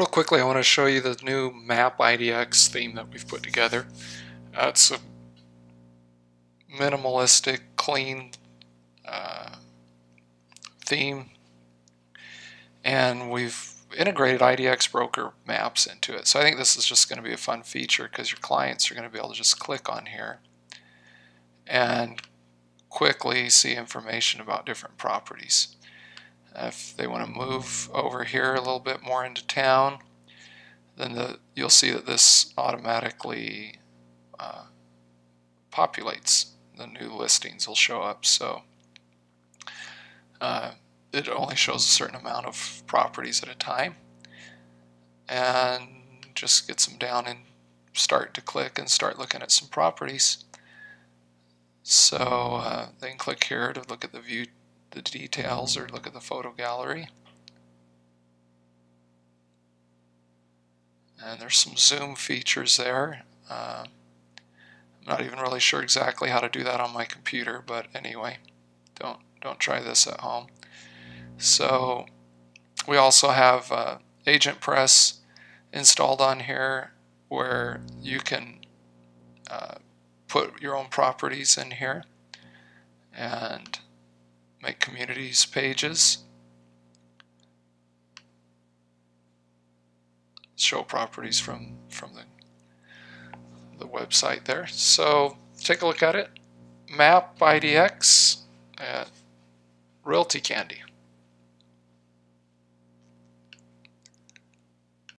Real quickly, I want to show you the new Map IDX theme that we've put together. It's a minimalistic, clean theme, and we've integrated IDX broker maps into it. So I think this is just going to be a fun feature because your clients are going to be able to just click on here and quickly see information about different properties. If they want to move over here a little bit more into town, then you'll see that this automatically populates. The new listings will show up, so it only shows a certain amount of properties at a time, and just gets them down and start to click and start looking at some properties. So they can click here to look at the view, the details, or look at the photo gallery. And there's some zoom features there. I'm not even really sure exactly how to do that on my computer, but anyway, don't try this at home. So we also have AgentPress installed on here, where you can put your own properties in here and make communities pages, show properties from the website there. So take a look at it. Map IDX at Realty Candy.